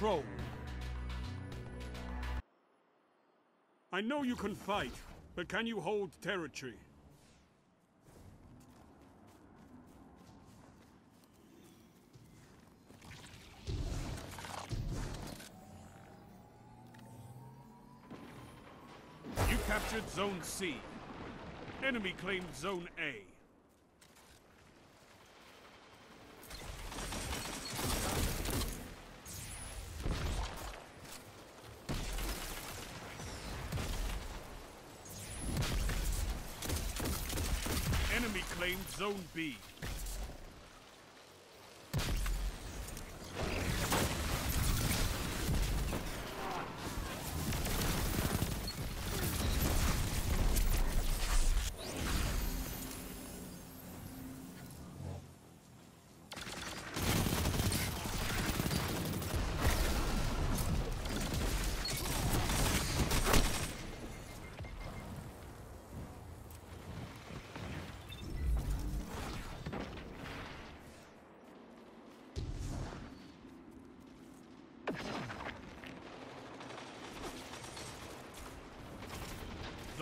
control. I know you can fight, but can you hold territory? You captured Zone C. Enemy claimed Zone A. Enemy claimed Zone B.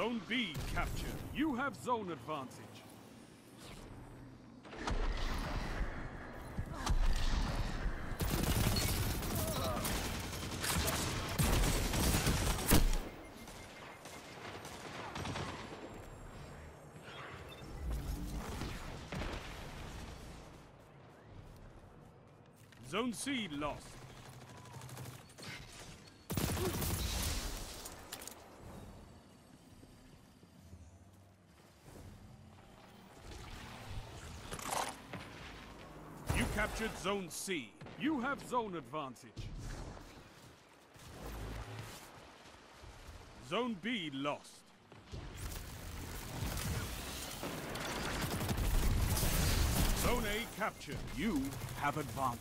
Zone B captured. You have zone advantage. Zone C lost. Captured Zone C. You have zone advantage. Zone B lost. Zone A captured. You have advantage.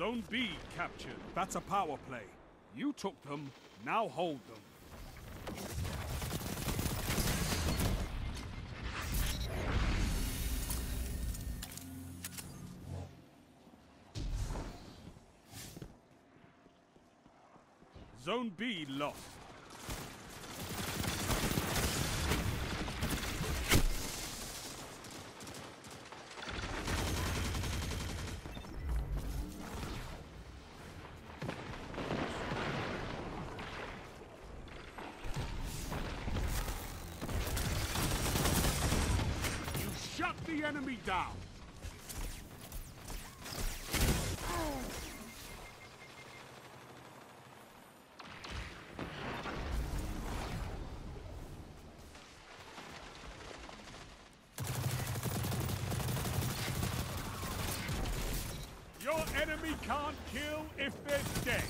Zone B captured. That's a power play. You took them, now hold them. Zone B lost. The enemy down. Your enemy can't kill if they're dead.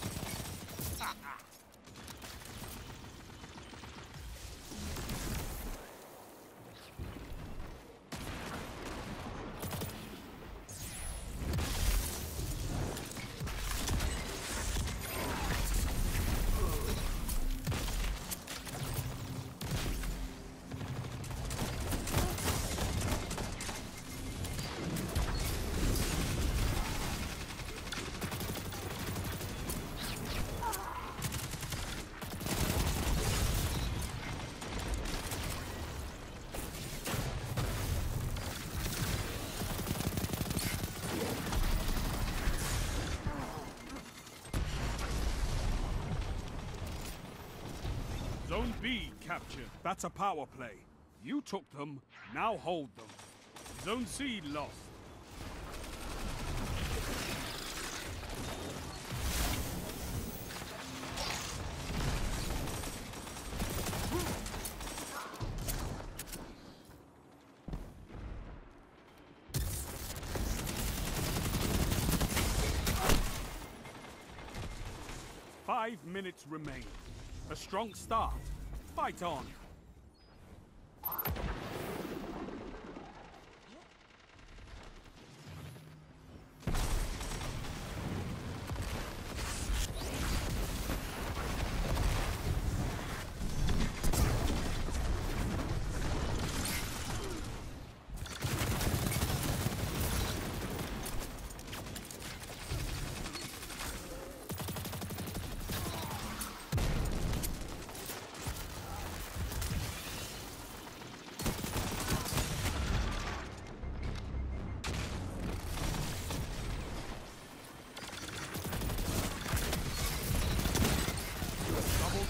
Zone B captured. That's a power play. You took them, now hold them. Zone C lost. 5 minutes remain. A strong start. Fight on.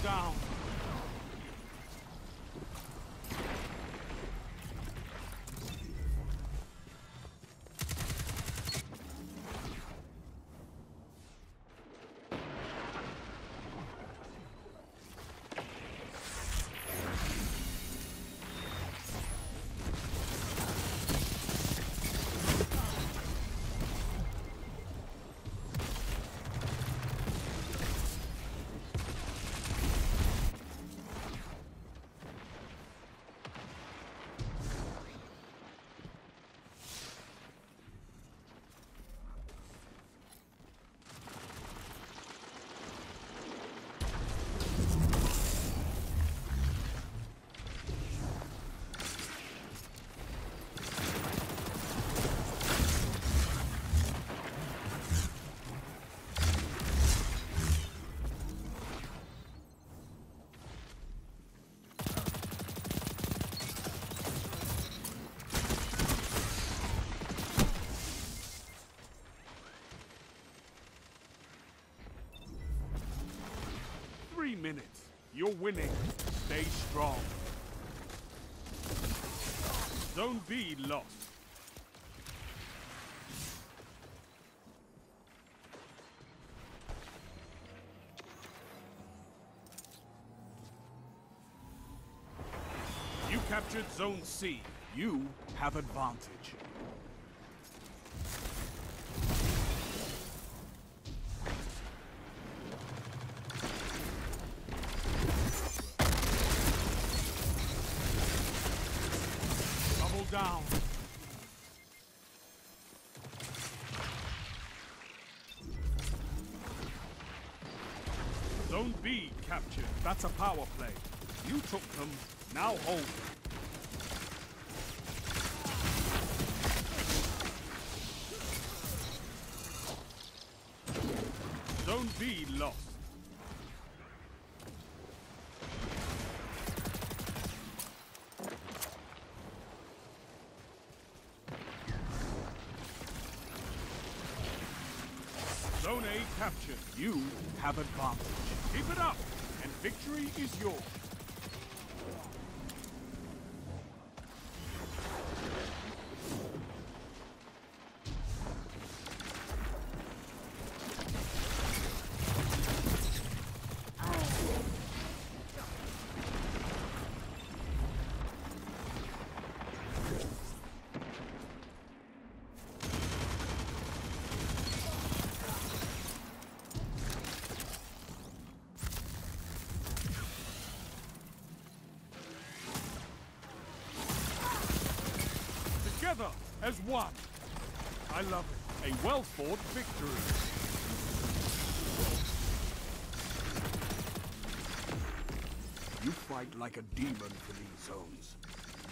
Down. Minutes. You're winning. Stay strong. Zone B lost. You captured Zone C. You have advantage. Down. Zone B captured. That's a power play. You took them. Now hold. Zone B lost. Zone A captured. You have advantage. Keep it up, and victory is yours. As one. I love it. A well-fought victory. You fight like a demon for these zones.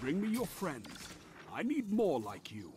Bring me your friends. I need more like you.